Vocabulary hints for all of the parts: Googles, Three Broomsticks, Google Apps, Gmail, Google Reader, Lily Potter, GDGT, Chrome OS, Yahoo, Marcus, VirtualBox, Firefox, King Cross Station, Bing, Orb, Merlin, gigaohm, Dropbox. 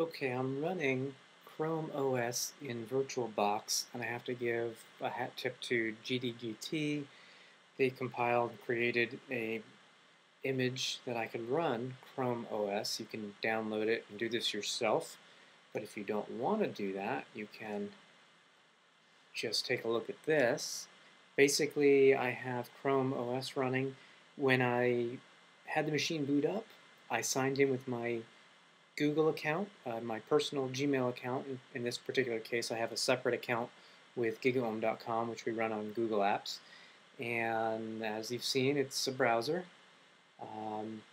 Okay, I'm running Chrome OS in VirtualBox, and I have to give a hat tip to GDGT. They compiled and created a image that I can run Chrome OS. You can download it and do this yourself, but if you don't want to do that, you can just take a look at this. Basically, I have Chrome OS running. When I had the machine boot up, I signed in with my Google account, my personal Gmail account. In this particular case, I have a separate account with gigaohm.com, which we run on Google Apps. And as you've seen, it's a browser.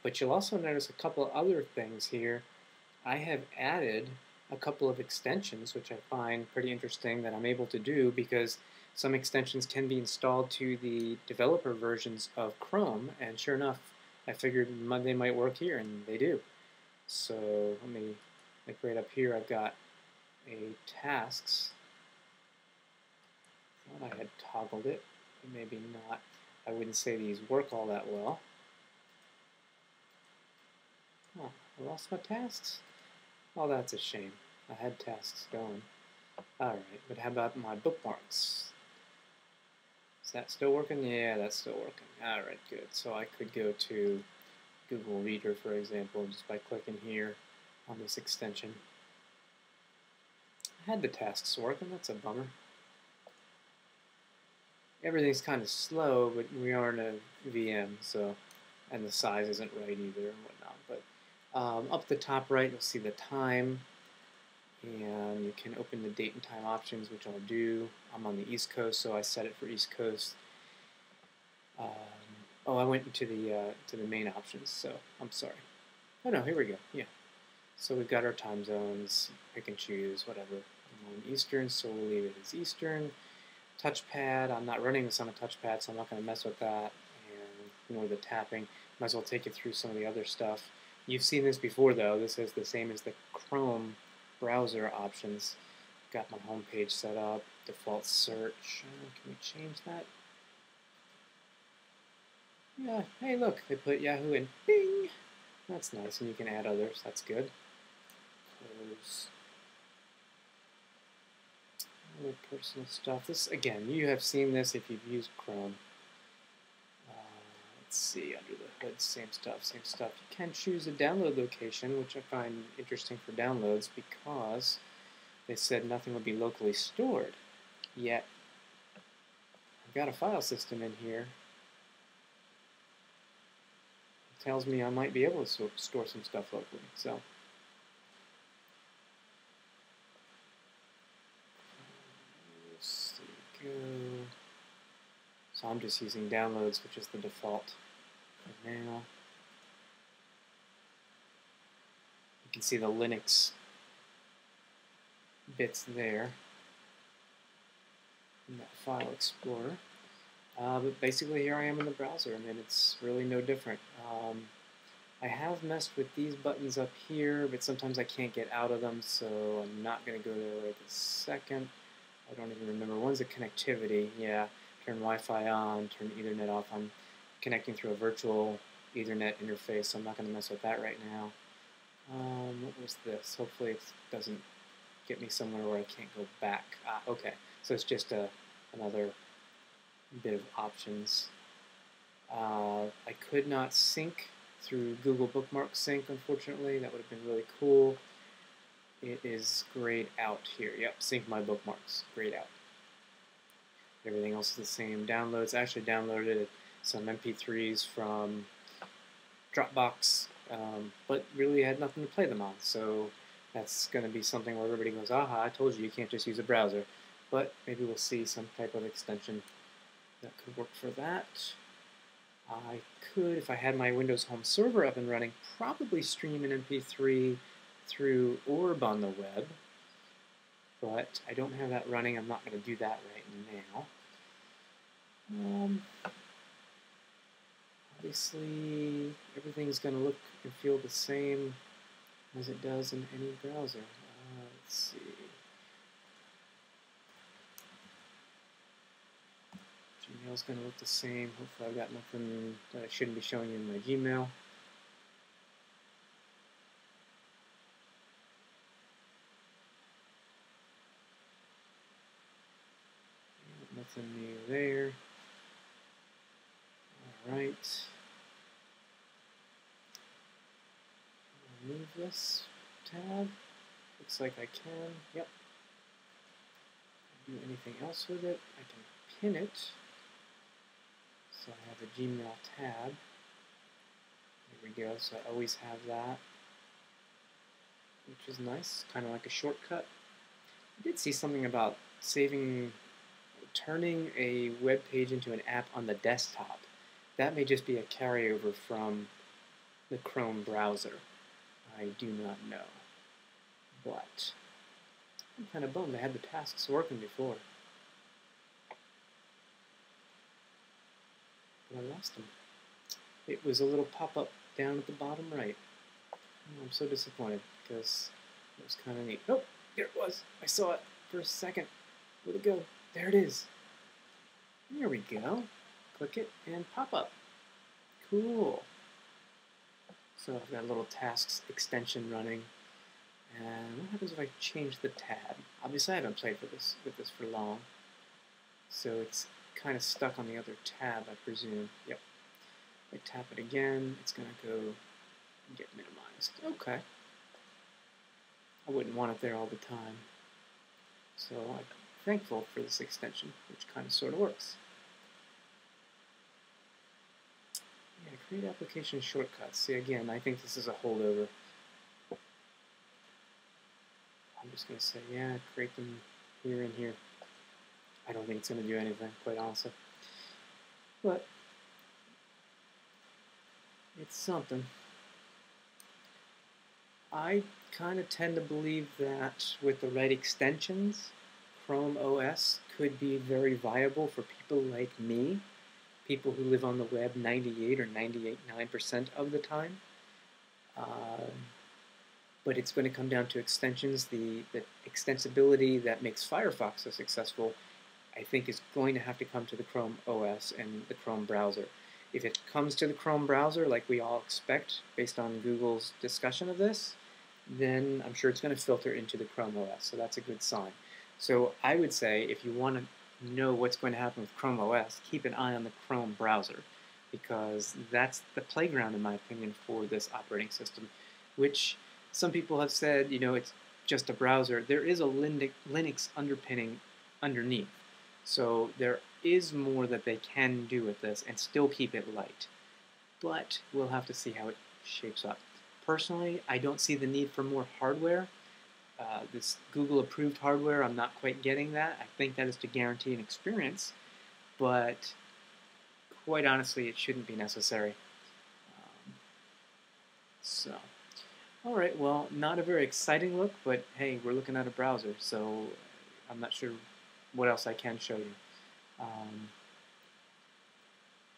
But you'll also notice a couple of other things here. I have added a couple of extensions, which I find pretty interesting that I'm able to do, because some extensions can be installed to the developer versions of Chrome. And sure enough, I figured they might work here, and they do. So let me, like right up here, I've got a tasks. I thought I had toggled it, but maybe not. I wouldn't say these work all that well. Oh, I lost my tasks. Oh, that's a shame. I had tasks going. All right, but how about my bookmarks? Is that still working? Yeah, that's still working. All right, good. So I could go to Google Reader, for example, just by clicking here on this extension. I had the tasks working, that's a bummer. Everything's kind of slow, but we are in a VM, so, and the size isn't right either and whatnot. But up the top right, you'll see the time, and you can open the date and time options, which I'll do. I'm on the East Coast, so I set it for East Coast. Oh, I went into to the main options, so I'm sorry. Oh no, here we go. Yeah, so we've got our time zones. Pick and choose whatever. I'm on Eastern, so we'll leave it as Eastern. Touchpad. I'm not running this on a touchpad, so I'm not going to mess with that. And ignore the tapping. Might as well take you through some of the other stuff. You've seen this before, though. This is the same as the Chrome browser options. Got my home page set up. Default search. Can we change that? Yeah, hey look, they put Yahoo and Bing. That's nice, and you can add others, that's good. Close. Other personal stuff. This, again, you have seen this if you've used Chrome. Let's see, under the hood, same stuff, same stuff. You can choose a download location, which I find interesting for downloads because they said nothing would be locally stored. Yet, I've got a file system in here. Tells me I might be able to store some stuff locally. So, so I'm just using downloads, which is the default for now. You can see the Linux bits there in that file explorer. But basically here I am in the browser. I mean, it's really no different. I have messed with these buttons up here, but sometimes I can't get out of them, so I'm not going to go there right this second. I don't even remember. One's a connectivity. Yeah, turn Wi-Fi on, turn Ethernet off. I'm connecting through a virtual Ethernet interface, so I'm not going to mess with that right now. What was this? Hopefully it doesn't get me somewhere where I can't go back. Ah, okay. So it's just another bit of options. I could not sync through Google Bookmark Sync, unfortunately. That would have been really cool. It is grayed out here. Yep, sync my bookmarks. Grayed out. Everything else is the same. Downloads. I actually downloaded some MP3s from Dropbox, but really had nothing to play them on. So that's going to be something where everybody goes, aha, I told you, you can't just use a browser. But maybe we'll see some type of extension that could work for that. I could, if I had my Windows Home Server up and running, probably stream an MP3 through Orb on the web, but I don't have that running. I'm not going to do that right now. Obviously, everything's going to look and feel the same as it does in any browser. Let's see. Gmail's going to look the same. Hopefully I've got nothing that I shouldn't be showing you in my Gmail. move this tab? Looks like I can. Yep. Do anything else with it? I can pin it. So I have a Gmail tab. There we go. So I always have that, which is nice. Kind of like a shortcut. I did see something about saving, turning a web page into an app on the desktop. That may just be a carryover from the Chrome browser. I do not know. But I'm kind of bummed I had the tasks working before. But I lost them. It was a little pop-up down at the bottom right. Oh, I'm so disappointed because it was kind of neat. Oh, there it was. I saw it for a second. Where'd it go? There it is. There we go. Click it and pop up. Cool. So I've got a little tasks extension running. And what happens if I change the tab? Obviously I haven't played with this for long. So it's kind of stuck on the other tab, I presume. Yep. If I tap it again, it's going to go and get minimized. Okay. I wouldn't want it there all the time. So I'm thankful for this extension, which kind of sort of works. Yeah, create application shortcuts. See, again, I think this is a holdover. I'm just going to say, yeah, create them here and here. I don't think it's going to do anything, quite honestly. But it's something. I kind of tend to believe that with the right extensions, Chrome OS could be very viable for people like me, people who live on the web 98 or 98.9% of the time. But it's going to come down to extensions. The extensibility that makes Firefox so successful, I think, is going to have to come to the Chrome OS and the Chrome browser. If it comes to the Chrome browser, like we all expect, based on Google's discussion of this, then I'm sure it's going to filter into the Chrome OS, so that's a good sign. So I would say, if you want to know what's going to happen with Chrome OS, keep an eye on the Chrome browser, because that's the playground, in my opinion, for this operating system, which some people have said, you know, it's just a browser. There is a Linux underpinning underneath. So there is more that they can do with this and still keep it light. But we'll have to see how it shapes up. Personally, I don't see the need for more hardware. This Google-approved hardware, I'm not quite getting that. I think that is to guarantee an experience. But quite honestly, it shouldn't be necessary. Alright, well, not a very exciting look, but hey, we're looking at a browser, so I'm not sure what else I can show you.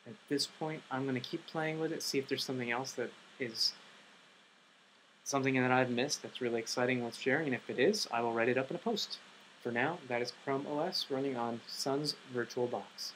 At this point, I'm going to keep playing with it, see if there's something else that is something that I've missed that's really exciting, worth sharing, and if it is, I will write it up in a post. For now, that is Chrome OS running on Sun's VirtualBox.